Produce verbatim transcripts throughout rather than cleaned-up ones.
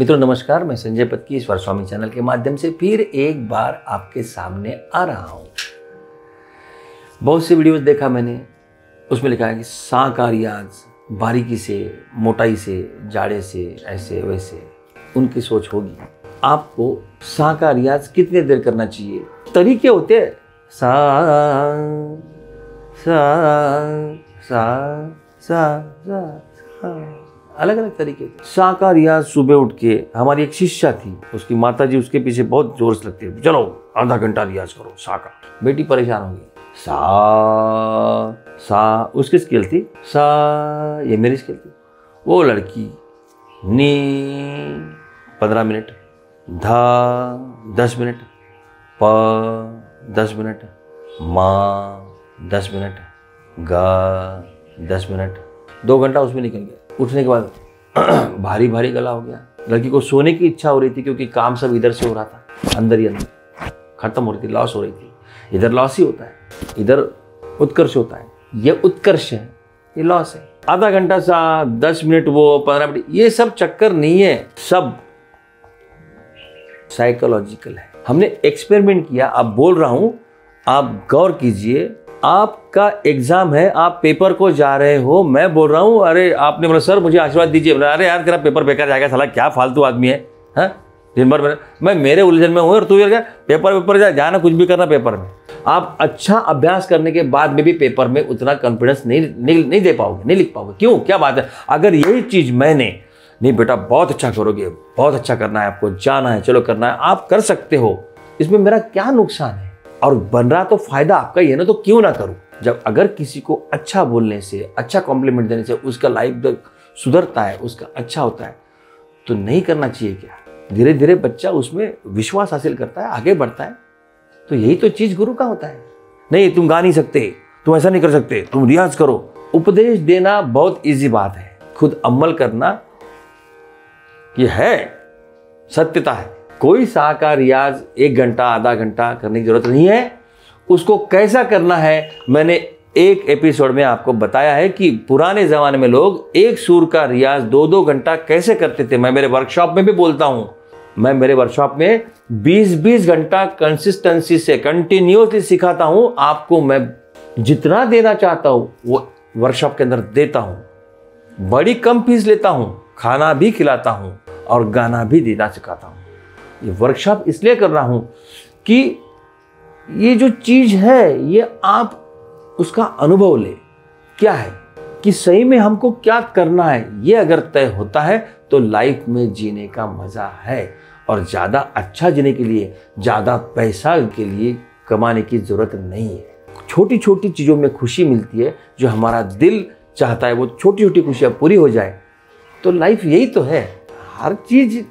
मित्रों नमस्कार, मैं संजय पत्की ईश्वर स्वामी चैनल के माध्यम से फिर एक बार आपके सामने आ रहा हूँ। बहुत से वीडियोस देखा मैंने, उसमें लिखा है कि साँ का रियाज बारीकी से, मोटाई से, जाड़े से, ऐसे वैसे। उनकी सोच होगी आपको साँ का रियाज कितने देर करना चाहिए। तरीके होते हैं, साँ साँ साँ साँ साँ, अलग अलग तरीके। साँ का रियाज सुबह उठ के, हमारी एक शिष्या थी, उसकी माता जी उसके पीछे बहुत जोर से लगते थे, चलो आधा घंटा रियाज करो साँ का। बेटी परेशान होगी, सा सा उसकी स्केल थी, सा ये मेरी स्केल थी। वो लड़की नी पंद्रह मिनट, धा दस मिनट, प दस मिनट, मा दस मिनट, गा दस मिनट, दो घंटा उसमें निकल गया। उठने के बाद भारी भारी गला हो गया, लड़की को सोने की इच्छा हो रही थी क्योंकि काम सब इधर से हो रहा था, अंदर ही अंदर खत्म हो रही थी, लॉस हो रही थी। इधर लॉस ही होता है, इधर उत्कर्ष होता है, ये उत्कर्ष है, ये लॉस है। आधा घंटा सा, दस मिनट वो, पंद्रह मिनट, ये सब चक्कर नहीं है, सब साइकोलॉजिकल है। हमने एक्सपेरिमेंट किया, आप बोल रहा हूं आप गौर कीजिए। आपका एग्जाम है, आप पेपर को जा रहे हो, मैं बोल रहा हूँ, अरे आपने बोला सर मुझे आशीर्वाद दीजिए, बोला अरे यार तेरा पेपर बेकार जाएगा, साला क्या फालतू आदमी है, हाँ दिन भर मैं मेरे उलझन में हूँ और तू यार पेपर वेपर जा, जाना कुछ भी करना पेपर में। आप अच्छा अभ्यास करने के बाद में भी पेपर में उतना कॉन्फिडेंस नहीं, नहीं नहीं दे पाओगे, नहीं लिख पाओगे। क्यों, क्या बात है? अगर यही चीज़ मैंने, नहीं बेटा बहुत अच्छा करोगे, बहुत अच्छा करना है, आपको जाना है, चलो करना है, आप कर सकते हो, इसमें मेरा क्या नुकसान है? और बन रहा तो फायदा आपका ही है ना, तो क्यों ना करूं? जब अगर किसी को अच्छा बोलने से, अच्छा कॉम्प्लीमेंट देने से उसका लाइफ सुधरता है, उसका अच्छा होता है, तो नहीं करना चाहिए क्या? धीरे धीरे बच्चा उसमें विश्वास हासिल करता है, आगे बढ़ता है। तो यही तो चीज़ गुरु का होता है। नहीं तुम गा नहीं सकते, तुम ऐसा नहीं कर सकते, तुम रियाज करो। उपदेश देना बहुत ईजी बात है, खुद अमल करना यह है सत्यता है। कोई साँ का रियाज एक घंटा आधा घंटा करने की ज़रूरत नहीं है। उसको कैसा करना है मैंने एक एपिसोड में आपको बताया है कि पुराने ज़माने में लोग एक सुर का रियाज दो दो घंटा कैसे करते थे। मैं मेरे वर्कशॉप में भी बोलता हूँ, मैं मेरे वर्कशॉप में बीस बीस घंटा कंसिस्टेंसी से कंटिन्यूसली सिखाता हूँ आपको। मैं जितना देना चाहता हूँ वो वर्कशॉप के अंदर देता हूँ, बड़ी कम फीस लेता हूँ, खाना भी खिलाता हूँ और गाना भी देना सिखाता हूँ। ये वर्कशॉप इसलिए कर रहा हूं कि ये जो चीज है ये आप उसका अनुभव ले, क्या है कि सही में हमको क्या करना है। ये अगर तय होता है तो लाइफ में जीने का मजा है। और ज्यादा अच्छा जीने के लिए, ज्यादा पैसा के लिए कमाने की जरूरत नहीं है। छोटी छोटी चीजों में खुशी मिलती है, जो हमारा दिल चाहता है वो छोटी छोटी खुशियां पूरी हो जाए। तो लाइफ यही तो है, हर चीज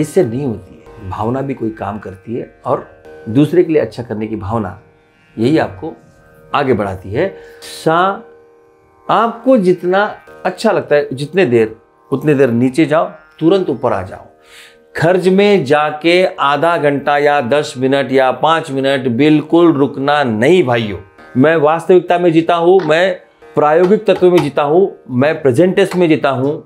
इससे नहीं होती है। भावना भी कोई काम करती है और दूसरे के लिए अच्छा करने की भावना, यही आपको आगे बढ़ाती है। सा आपको जितना अच्छा लगता है जितने देर, उतने देर नीचे जाओ, तुरंत ऊपर आ जाओ। खर्च में जाके आधा घंटा या दस मिनट या पाँच मिनट बिल्कुल रुकना नहीं भाइयों। मैं वास्तविकता में जीता हूँ, मैं प्रायोगिक तत्व में जीता हूँ, मैं प्रेजेंट टेस्ट में जीता हूँ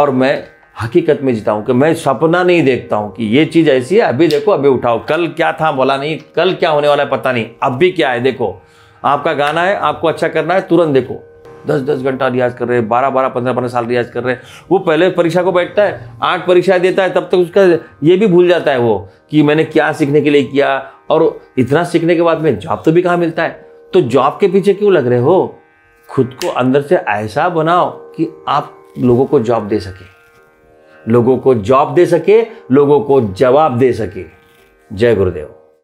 और मैं हकीकत में जीता हूं कि मैं सपना नहीं देखता हूं कि ये चीज़ ऐसी है, अभी देखो अभी उठाओ, कल क्या था बोला नहीं, कल क्या होने वाला है पता नहीं, अभी क्या है देखो। आपका गाना है, आपको अच्छा करना है, तुरंत देखो दस दस घंटा रियाज कर रहे हैं, बारह बारह पंद्रह पंद्रह साल रियाज कर रहे हैं। वो पहले परीक्षा को बैठता है, आठ परीक्षाएं देता है, तब तक उसका ये भी भूल जाता है वो कि मैंने क्या सीखने के लिए किया। और इतना सीखने के बाद में जॉब तो भी कहाँ मिलता है, तो जॉब के पीछे क्यों लग रहे हो? खुद को अंदर से ऐसा बनाओ कि आप लोगों को जॉब दे सके, लोगों को जॉब दे सके, लोगों को जवाब दे सके। जय गुरुदेव।